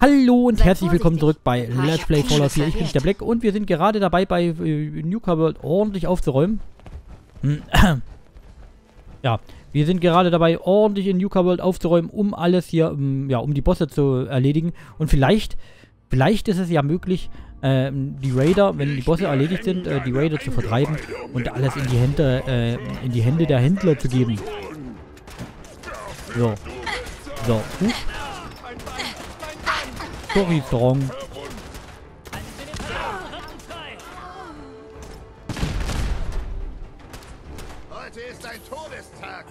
Hallo und herzlich willkommen zurück bei Let's Play Fallout 4. Ich bin der Black und wir sind gerade dabei, bei Nuka World ordentlich aufzuräumen. Ja, wir sind gerade dabei, ordentlich in Nuka World aufzuräumen, um alles hier, ja, um die Bosse zu erledigen. Und vielleicht ist es ja möglich, die Raider, wenn die Bosse erledigt sind, die Raider zu vertreiben und alles in die Hände der Händler zu geben. So. So. Sorry, Strong.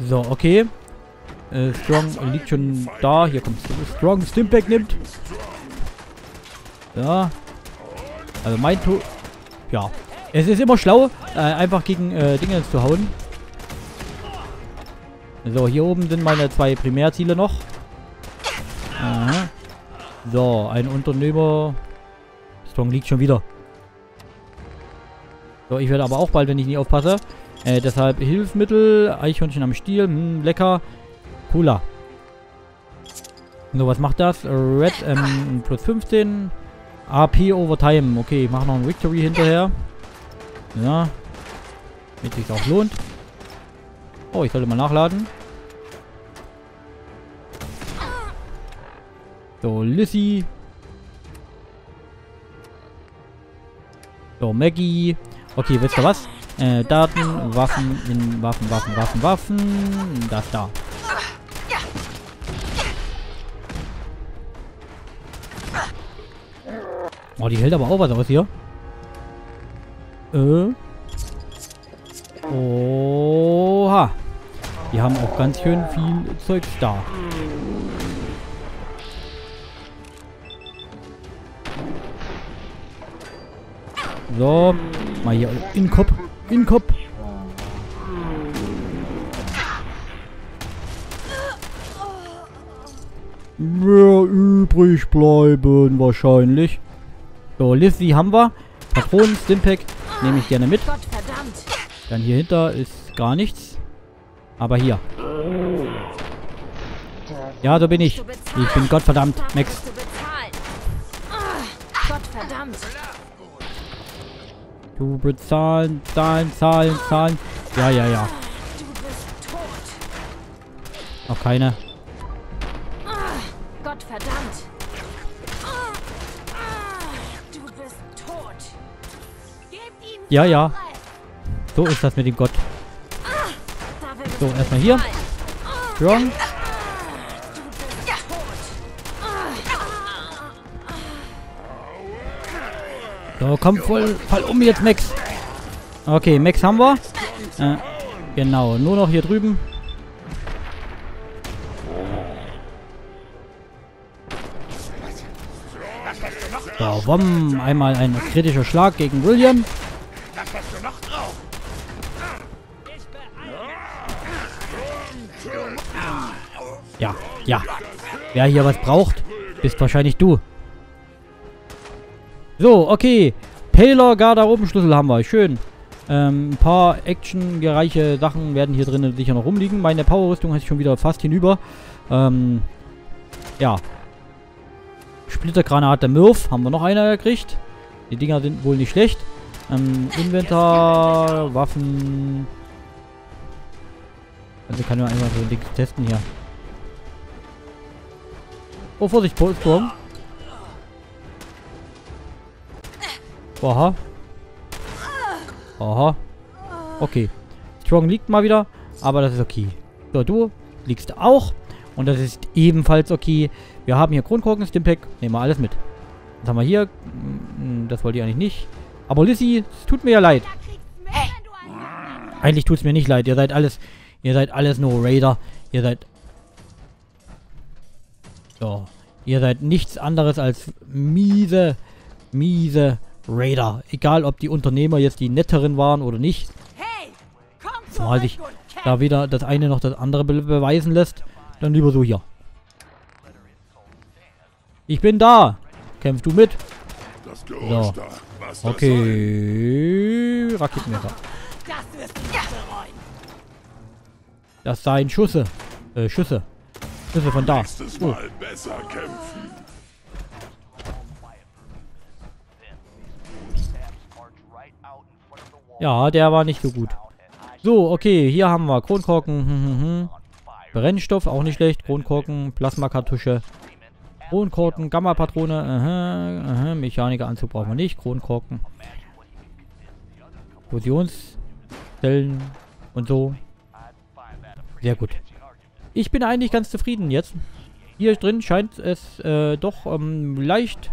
So, okay. Strong liegt schon da. Hier kommt Strong. Stimpack nimmt. Ja. Also mein Tod. Ja. Es ist immer schlau, einfach gegen Dinge zu hauen. So, hier oben sind meine zwei Primärziele noch. Aha. So, ein Unternehmer. Strong liegt schon wieder. So, ich werde aber auch bald, wenn ich nicht aufpasse. Deshalb Hilfsmittel, Eichhörnchen am Stiel, lecker. Cola. So, was macht das? Red plus 15. AP Overtime. Okay, ich mache noch ein Victory hinterher. Ja. Damit sich's auch lohnt. Oh, ich sollte mal nachladen. So, Lissy. So, Maggie. Okay, wisst ihr was? Daten, Waffen. Das da. Oh, die hält aber auch was aus hier. Oha. Die haben auch ganz schön viel Zeug da. So, mal hier in den Kopf, in den Kopf. Mehr übrig bleiben wahrscheinlich. So, Lizzie haben wir. Patronen, Stimpack nehme ich gerne mit. Dann hier hinter ist gar nichts. Aber hier. Ja, so bin ich. Ich bin Gottverdammt, Max. Gottverdammt. Du bezahlen, zahlen. Ja. Noch keine. Gott verdammt. Du bist tot. Gib ihm ja. So ist das mit dem Gott. So, erstmal hier. Strong. So, komm, voll um jetzt, Max. Okay, Max haben wir. Genau, nur noch hier drüben. So, bumm, einmal ein kritischer Schlag gegen William. Ja. Wer hier was braucht, bist wahrscheinlich du. So, okay. Paler, Garderobenschlüssel haben wir. Schön. Ein paar actiongereiche Sachen werden hier drinnen sicher noch rumliegen. Meine Powerrüstung ist schon wieder fast hinüber. Ja. Splittergranate Murph. Haben wir noch eine gekriegt. Die Dinger sind wohl nicht schlecht. Inventar, Waffen. Also kann man einfach so ein Ding testen hier. Oh, Vorsicht, Polsturm. Aha. Okay. Strong liegt mal wieder, aber das ist okay. So, du liegst auch. Und das ist ebenfalls okay. Wir haben hier Kronkorken, Stimpack. Nehmen wir alles mit. Was haben wir hier? Das wollte ich eigentlich nicht. Aber Lizzie, es tut mir ja leid. Eigentlich tut es mir nicht leid. Ihr seid alles nur Raider. Ihr seid nichts anderes als miese Raider. Egal, ob die Unternehmer jetzt die netteren waren oder nicht. Zumal sich da weder das eine noch das andere beweisen lässt. Dann lieber so hier. Ich bin da. Kämpfst du mit? So. Okay. Raketenwerfer. Das seien Schüsse. Schüsse von da. Oh. Ja, der war nicht so gut. So, okay, hier haben wir Kronkorken. Brennstoff, auch nicht schlecht. Kronkorken, Plasmakartusche. Kronkorken, Gamma-Patrone. Mechanikeranzug brauchen wir nicht. Kronkorken. Fusionsstellen und so. Sehr gut. Ich bin eigentlich ganz zufrieden jetzt. Hier drin scheint es doch leicht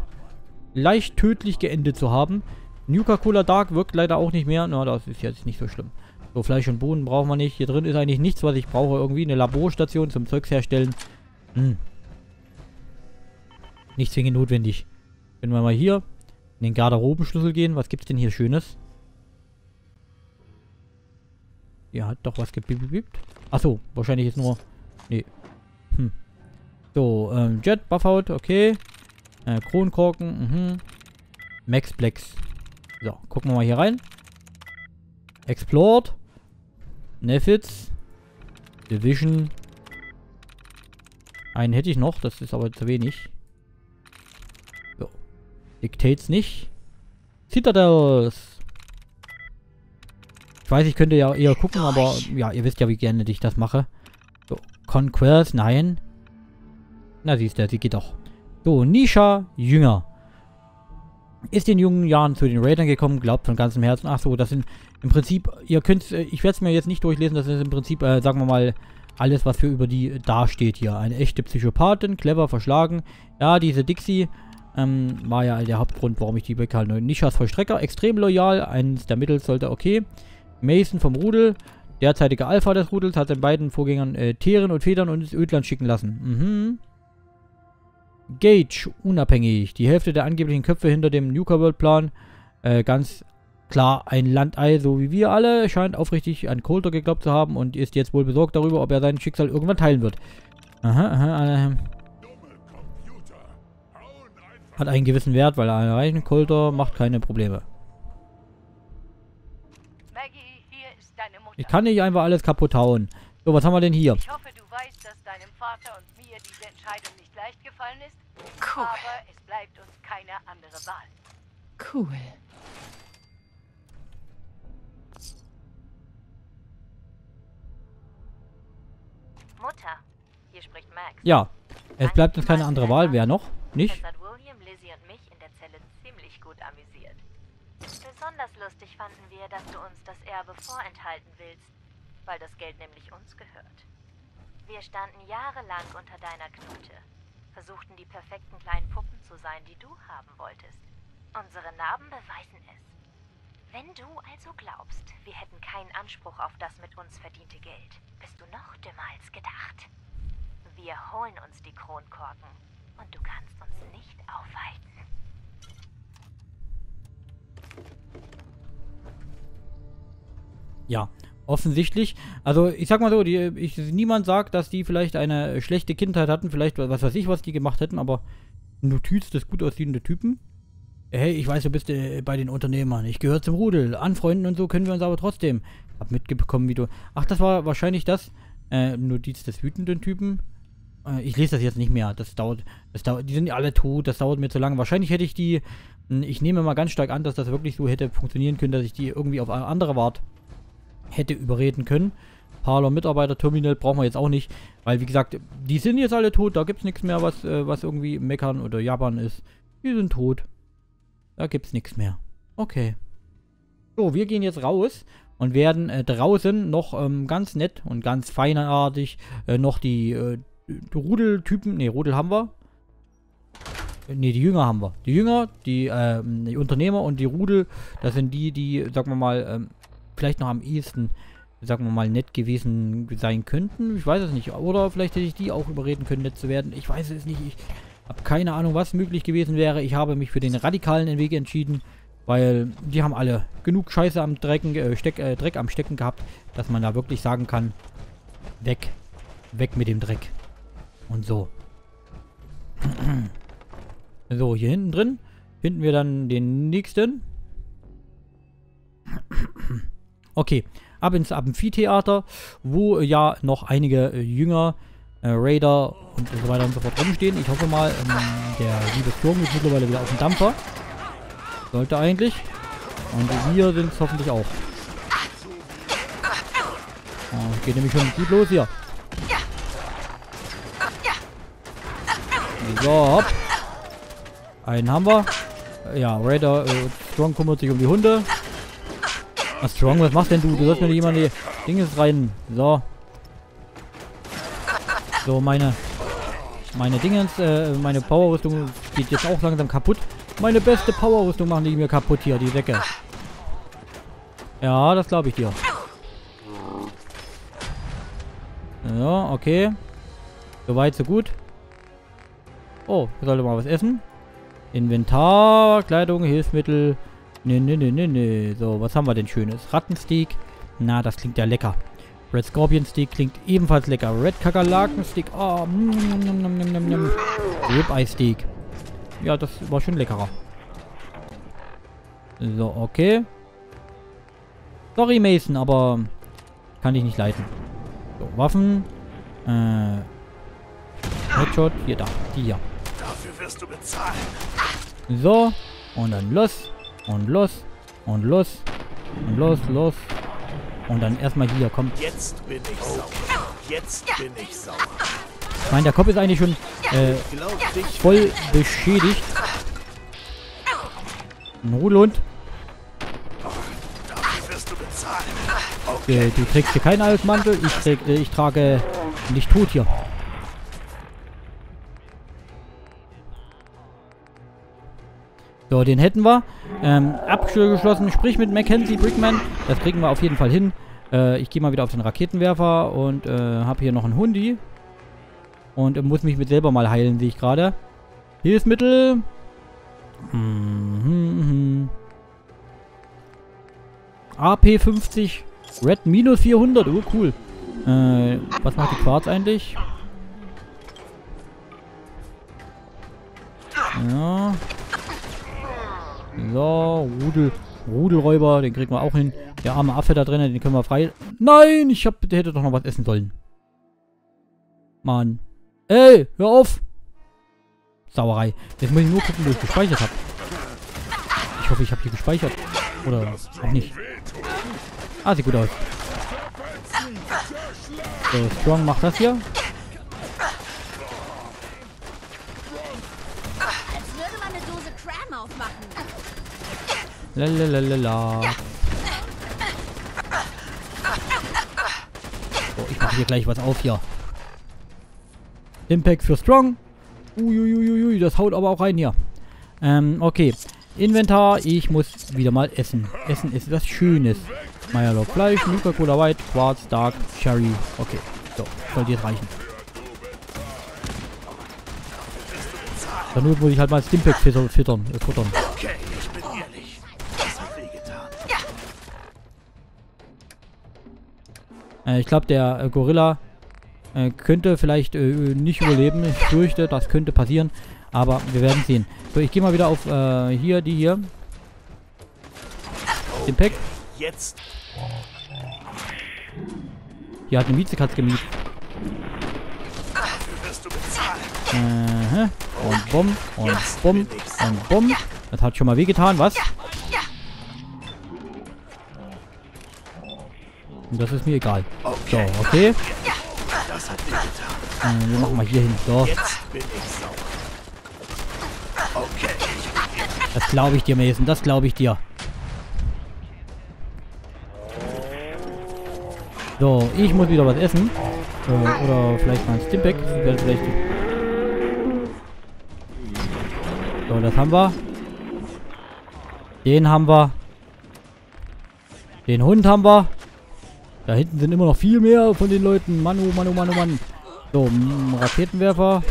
tödlich geendet zu haben. Nuka Cola Dark wirkt leider auch nicht mehr. Na, das ist jetzt nicht so schlimm. So, Fleisch und Boden brauchen wir nicht. Hier drin ist eigentlich nichts, was ich brauche. Irgendwie eine Laborstation zum Zeugs herstellen. Nicht zwingend notwendig. Können wir mal hier in den Garderobenschlüssel gehen. Was gibt's denn hier Schönes? Hier hat doch was gebiebt. Achso, wahrscheinlich jetzt nur... Nee. So, Jet, Buffout, okay. Kronkorken, Maxplex. So, gucken wir mal hier rein. Explored. Nefits. Division. Einen hätte ich noch, das ist aber zu wenig. So. Dictates nicht. Citadels. Ich weiß, ich könnte ja eher gucken, aber ja, ihr wisst ja, wie gerne ich das mache. So, Conquest, nein. Na, siehst du, sie geht doch. So, Nisha Jünger. Ist in jungen Jahren zu den Raidern gekommen, glaubt von ganzem Herzen. Achso, das sind im Prinzip, ihr könnt, ich werde es mir jetzt nicht durchlesen, das ist im Prinzip, sagen wir mal, alles, was für über die dasteht hier. Eine echte Psychopathin, clever, verschlagen. Ja, diese Dixie war ja der Hauptgrund, warum ich die bekannte. Nishas Vollstrecker, extrem loyal, eines der Mittels sollte okay. Mason vom Rudel, derzeitiger Alpha des Rudels, hat den beiden Vorgängern Tieren und Federn und ins Ödland schicken lassen. Gage, unabhängig. Die Hälfte der angeblichen Köpfe hinter dem Nuka World Plan. Ganz klar ein Landei, so wie wir alle. Scheint aufrichtig an Coulter geglaubt zu haben und ist jetzt wohl besorgt darüber, ob er sein Schicksal irgendwann teilen wird. Hat einen gewissen Wert, weil er erreichen Coulter macht keine Probleme. Maggie, hier ist deine Mutter. Ich kann nicht einfach alles kaputt hauen. So, was haben wir denn hier? Ich hoffe, du weißt, dass deinem Vater und mir diese Entscheidung nicht leicht gefallen ist. Cool. Aber es bleibt uns keine andere Wahl. Cool. Mutter, hier spricht Max. Ja, es bleibt uns keine andere Wahl. Wer noch? Nicht? Das hat William, Lizzie und mich in der Zelle ziemlich gut amüsiert. Besonders lustig fanden wir, dass du uns das Erbe vorenthalten willst, weil das Geld nämlich uns gehört. Wir standen jahrelang unter deiner Knute, versuchten die perfekten kleinen Puppen zu sein, die du haben wolltest. Unsere Narben beweisen es. Wenn du also glaubst, wir hätten keinen Anspruch auf das mit uns verdiente Geld, bist du noch dümmer als gedacht. Wir holen uns die Kronkorken und du kannst uns nicht aufhalten. Ja. Offensichtlich. Also, ich sag mal so, niemand sagt, dass die vielleicht eine schlechte Kindheit hatten, vielleicht was weiß ich, was die gemacht hätten, aber Notiz des gut aussehenden Typen. Hey, ich weiß, du bist bei den Unternehmern. Ich gehöre zum Rudel. Anfreunden und so können wir uns aber trotzdem. Hab mitbekommen, wie du... Ach, das war wahrscheinlich das Notiz des wütenden Typen. Ich lese das jetzt nicht mehr. Das dauert... Die sind alle tot. Das dauert mir zu lange. Wahrscheinlich hätte ich die... Ich nehme mal ganz stark an, dass das wirklich so hätte funktionieren können, dass ich die irgendwie auf eine andere Art... hätte überreden können. Parler Mitarbeiter Terminal brauchen wir jetzt auch nicht, weil wie gesagt, die sind jetzt alle tot, da gibt es nichts mehr, was irgendwie meckern oder jabbern ist. Die sind tot. Da gibt es nichts mehr. Okay. So, wir gehen jetzt raus und werden draußen noch ganz nett und ganz feinartig noch die Rudeltypen, ne, Rudel haben wir. Ne, die Jünger haben wir. Die Jünger, die Unternehmer und die Rudel, das sind die, sagen wir mal, vielleicht noch am ehesten, sagen wir mal, nett gewesen sein könnten. Ich weiß es nicht. Oder vielleicht hätte ich die auch überreden können, nett zu werden. Ich weiß es nicht. Ich habe keine Ahnung, was möglich gewesen wäre. Ich habe mich für den radikalen Weg entschieden, weil die haben alle genug Scheiße am Dreck am Stecken gehabt, dass man da wirklich sagen kann, weg mit dem Dreck. Und so. So, hier hinten drin finden wir dann den nächsten. Okay, ab ins Amphitheater, wo ja noch einige Jünger, Raider und so weiter und so fort rumstehen. Ich hoffe mal, der liebe Sturm ist mittlerweile wieder auf dem Dampfer. Sollte eigentlich. Und hier sind es hoffentlich auch. Geht nämlich schon gut los hier. So, hopp. Einen haben wir. Ja, Raider, Strong kümmert sich um die Hunde. Ah, Strong, was machst denn du? Du sollst mir nicht immer die Dinge rein. So. So, meine Dingens, meine Powerrüstung geht jetzt auch langsam kaputt. Meine beste Powerrüstung machen die mir kaputt hier, die Säcke. Ja, das glaube ich dir. Ja, okay. Soweit, so gut. Oh, ich sollte mal was essen. Inventar, Kleidung, Hilfsmittel. Ne. So, was haben wir denn Schönes? Rattensteak. Na, das klingt ja lecker. Red Scorpion Steak klingt ebenfalls lecker. Red Kakerlaken Steak. Oh, Ribeye Steak. Ja, das war schon leckerer. So, okay. Sorry, Mason, aber kann ich nicht leiten. So, Waffen. Headshot. Hier, da. Die hier. Dafür wirst du bezahlen. So. Und dann los. Und los. Und los. Und los, los. Und dann erstmal hier, kommt. Jetzt bin ich sauer. Jetzt bin ich sauer. Ich meine, der Kopf ist eigentlich schon voll beschädigt. Ein Rudelhund. Okay, du trägst hier keinen Halsmantel. Ich trage nicht tot hier. So, den hätten wir. Abgeschlossen, sprich mit Mackenzie Brickman. Das kriegen wir auf jeden Fall hin. Ich gehe mal wieder auf den Raketenwerfer und habe hier noch einen Hundi. Und muss mich mit selber mal heilen, sehe ich gerade. Hilfsmittel. AP50. Red minus 400. Oh, cool. Was macht die Quarz eigentlich? Ja. So, Rudelräuber, den kriegen wir auch hin. Der arme Affe da drin, den können wir frei... Nein, der hätte doch noch was essen sollen. Mann. Ey, hör auf! Sauerei. Jetzt muss ich nur gucken, wo ich gespeichert habe. Ich hoffe, ich habe hier gespeichert. Oder auch nicht. Ah, sieht gut aus. So, Strong macht das hier. Lalalala. So, ich mache hier gleich was auf hier. Impact für Strong. Uiuiuiui, das haut aber auch rein hier. Okay. Inventar, ich muss wieder mal essen. Essen ist was Schönes. Meierlock Fleisch, Nuka Cola White, Quarz, Dark, Cherry. Okay, so, sollte jetzt reichen. Dann muss ich halt mal Stimpack füttern. Okay, ich bin ehrlich. Das hat wehgetan. Ich glaube, der Gorilla könnte vielleicht nicht überleben. Ich fürchte, das könnte passieren. Aber wir werden sehen. So, ich gehe mal wieder auf hier, die hier. Stimpack. Jetzt. Hier hat eine Miezekatze gemietet. Und bumm, und bumm, und bumm. Das hat schon mal wehgetan, was? Und das ist mir egal. So, okay. Wir machen mal hier hin. So. Das glaube ich dir, Mason. Das glaube ich dir. So, ich muss wieder was essen. Oder vielleicht mal ein Stimpack. So, das haben wir. Den haben wir. Den Hund haben wir. Da hinten sind immer noch viel mehr von den Leuten. Mann, oh Mann, oh Mann, oh Mann. So, Raketenwerfer.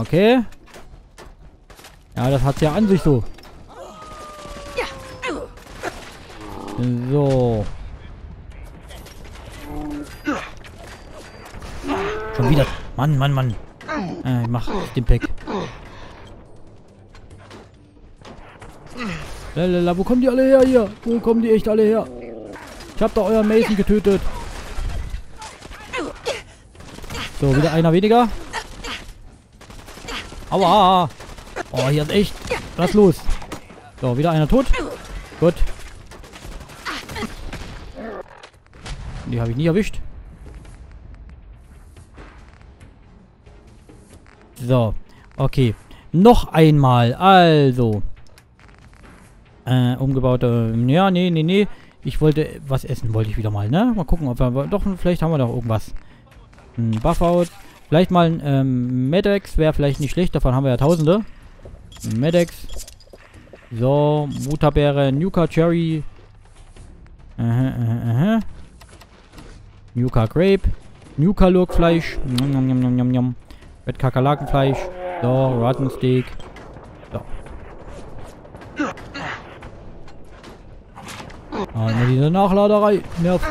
Okay. Ja, das hat's ja an sich so. So. Schon wieder. Mann, Mann, Mann. Ich mach den Pack. Lalala, wo kommen die alle her hier? Wo kommen die echt alle her? Ich hab da euren Mason getötet. So, wieder einer weniger. Aua. Oh, hier ist echt was los. So, wieder einer tot. Gut. Die habe ich nie erwischt. So, okay. Noch einmal. Also. Umgebaute. Ja, nee. Ich wollte was essen, wollte ich wieder mal, ne? Mal gucken, ob wir... Doch, vielleicht haben wir doch irgendwas. Ein Buffout. Vielleicht mal ein Medex. Wäre vielleicht nicht schlecht. Davon haben wir ja Tausende. Medex. So, Mutterbeere. Nuka Cherry. Nuka Grape. Nuka Lurkfleisch. Mit Kakerlakenfleisch. So, Rattensteak. So. Ah, nur diese Nachladerei. Nervt.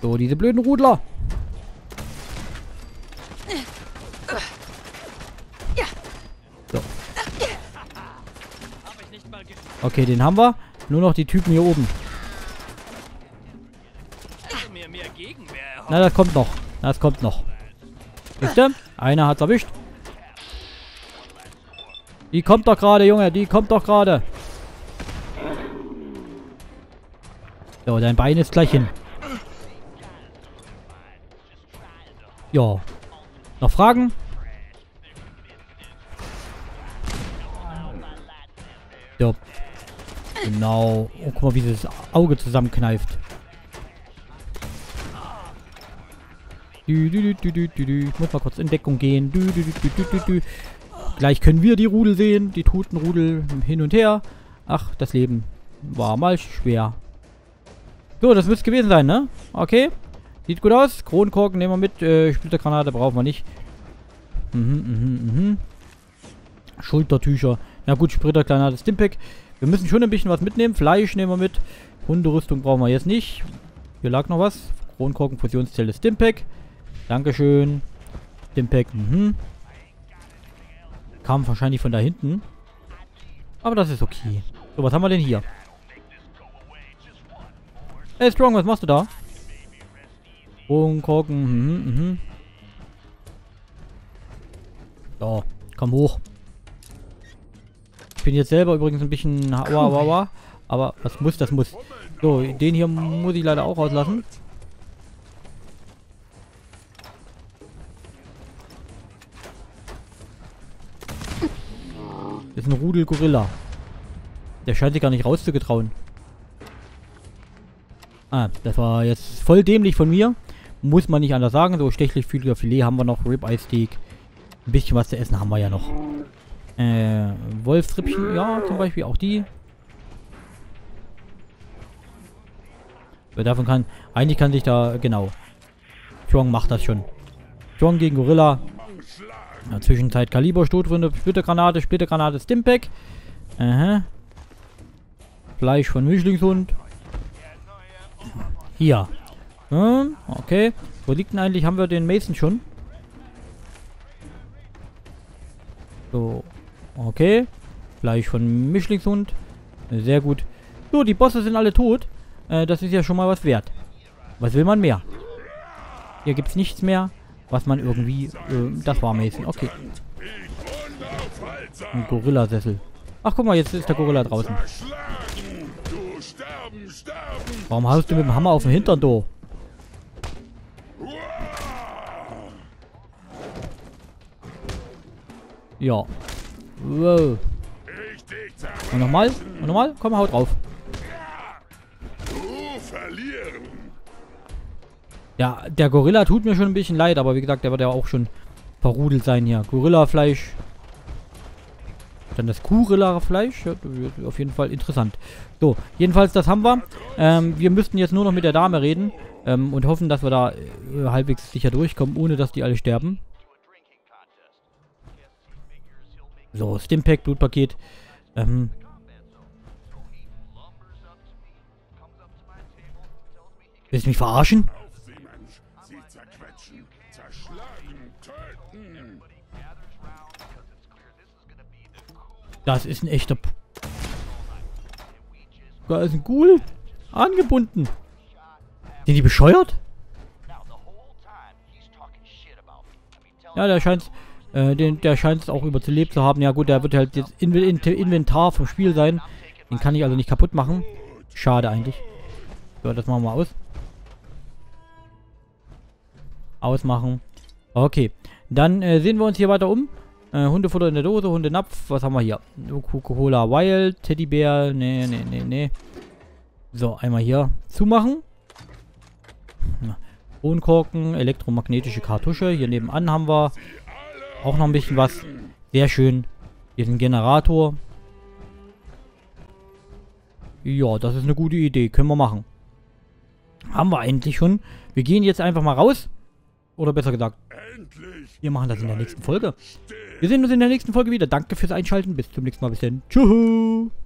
So, diese blöden Rudler. So. Okay, den haben wir. Nur noch die Typen hier oben. Na, das kommt noch. Das kommt noch. Wisst ihr? Einer hat's erwischt. Die kommt doch gerade, Junge. Die kommt doch gerade. So, dein Bein ist gleich hin. Ja. Noch Fragen? Ja. Genau. Oh, guck mal, wie dieses Auge zusammenkneift. Ich muss mal kurz in Deckung gehen. Gleich können wir die Rudel sehen. Die toten Rudel hin und her. Ach, das Leben war mal schwer. So, das müsste gewesen sein, ne? Okay. Sieht gut aus. Kronkorken nehmen wir mit. Splittergranate brauchen wir nicht. Schultertücher. Na gut, Splittergranate, Stimpack. Wir müssen schon ein bisschen was mitnehmen. Fleisch nehmen wir mit. Hunderüstung brauchen wir jetzt nicht. Hier lag noch was. Kronkorken, Fusionszelle, Stimpack. Dankeschön. Stimpack, Kam wahrscheinlich von da hinten. Aber das ist okay. So, was haben wir denn hier? Hey, Strong, was machst du da? Kronkorken, So, komm hoch. Ich bin jetzt selber übrigens ein bisschen... Aber was muss, das muss. So, den hier muss ich leider auch rauslassen. Das ist ein Rudel Gorilla. Der scheint sich gar nicht rauszugetrauen. Ah, das war jetzt voll dämlich von mir. Muss man nicht anders sagen. So, stechlichfüßiger Filet haben wir noch. Ribeye Steak. Ein bisschen was zu essen haben wir ja noch. Wolfstrippchen. Ja, zum Beispiel auch die. Wer davon kann... Eigentlich kann sich da... Genau. Chong macht das schon. Chong gegen Gorilla. In der Zwischenzeit Kaliber, Stoßrunde, Splittergranate, Stimpack. Fleisch von Mischlingshund. Hier. Okay. Wo liegt denn eigentlich? Haben wir den Mason schon? So. Okay. Fleisch von Mischlingshund. Sehr gut. So, die Bosse sind alle tot. Das ist ja schon mal was wert. Was will man mehr? Hier gibt's nichts mehr. Was man irgendwie... das war Mason. Okay. Ein Gorillasessel. Ach, guck mal, jetzt ist der Gorilla draußen. Warum haust du mit dem Hammer auf den Hintern, do? Ja. Wow. Und nochmal. Und nochmal. Komm, hau drauf. Ja, der Gorilla tut mir schon ein bisschen leid, aber wie gesagt, der wird ja auch schon verrudelt sein hier. Gorillafleisch. Dann das Gorilla-Fleisch. Ja, auf jeden Fall interessant. So, jedenfalls, das haben wir. Wir müssten jetzt nur noch mit der Dame reden und hoffen, dass wir da halbwegs sicher durchkommen, ohne dass die alle sterben. So, Stimpack, Blutpaket. Willst du mich verarschen? Das ist ein echter... Da ist ein Ghoul angebunden. Sind die bescheuert? Ja, der scheint es auch überlebt zu haben. Ja gut, der wird halt jetzt Inventar vom Spiel sein. Den kann ich also nicht kaputt machen. Schade eigentlich. So, das machen wir aus. Ausmachen. Okay. Dann sehen wir uns hier weiter um. Hundefutter in der Dose, Hundenapf. Was haben wir hier? Nuka-Cola Wild, Teddybär. Nee. So, einmal hier zumachen. Kronkorken, elektromagnetische Kartusche. Hier nebenan haben wir auch noch ein bisschen was. Sehr schön. Hier ist ein Generator. Ja, das ist eine gute Idee. Können wir machen. Haben wir eigentlich schon. Wir gehen jetzt einfach mal raus. Oder besser gesagt, wir machen das in der nächsten Folge. Wir sehen uns in der nächsten Folge wieder. Danke fürs Einschalten. Bis zum nächsten Mal. Bis dann. Tschüss.